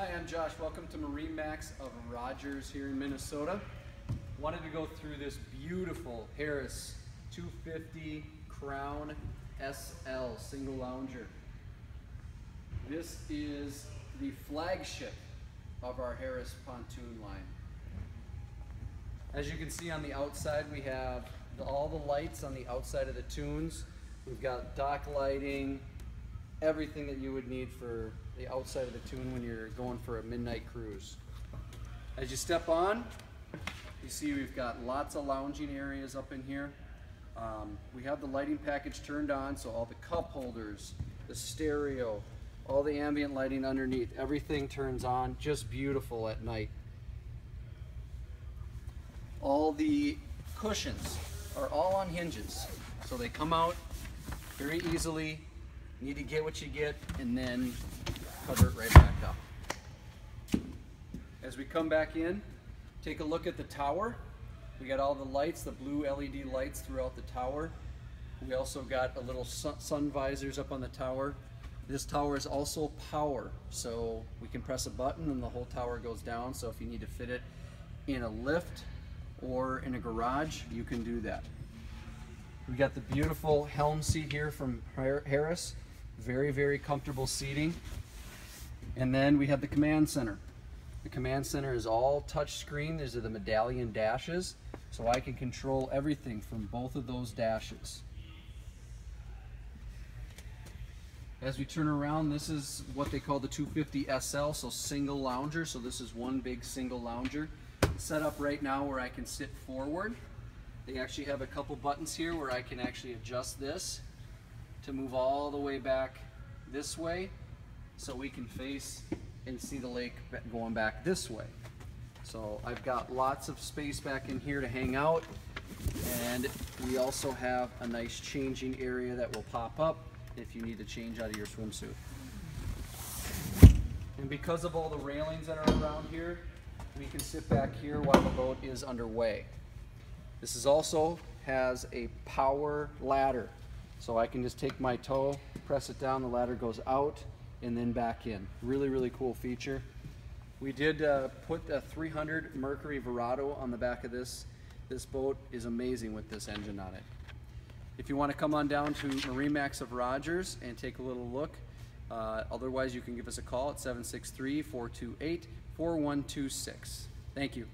Hi, I'm Josh. Welcome to MarineMax of Rogers here in Minnesota. Wanted to go through this beautiful Harris 250 Crowne SL single lounger. This is the flagship of our Harris pontoon line. As you can see on the outside, we have all the lights on the outside of the tunes. We've got dock lighting, everything that you would need for the outside of the tune when you're going for a midnight cruise. As you step on, you see we've got lots of lounging areas up in here. We have the lighting package turned on, so all the cup holders, the stereo, all the ambient lighting underneath, everything turns on, just beautiful at night. All the cushions are all on hinges, so they come out very easily. You need to get what you get and then cover it right back up. As we come back in, take a look at the tower. We got all the lights, the blue LED lights throughout the tower. We also got a little sun visors up on the tower. This tower is also power, so we can press a button and the whole tower goes down. So if you need to fit it in a lift or in a garage, you can do that. We got the beautiful helm seat here from Harris. Very, very comfortable seating. And then we have the command center. The command center is all touch screen. These are the medallion dashes, so I can control everything from both of those dashes. As we turn around, this is what they call the 250 SL, so single lounger. So this is one big single lounger. It's set up right now where I can sit forward. They actually have a couple buttons here where I can actually adjust this to move all the way back this way, so we can face and see the lake going back this way. So I've got lots of space back in here to hang out, and we also have a nice changing area that will pop up if you need to change out of your swimsuit. And because of all the railings that are around here, we can sit back here while the boat is underway. This is also has a power ladder, so I can just take my toe, press it down, the ladder goes out and then back in. Really, really cool feature. We did put a 300 Mercury Verado on the back of this. This boat is amazing with this engine on it. If you want to come on down to MarineMax of Rogers and take a little look, otherwise you can give us a call at 763-428-4126. Thank you.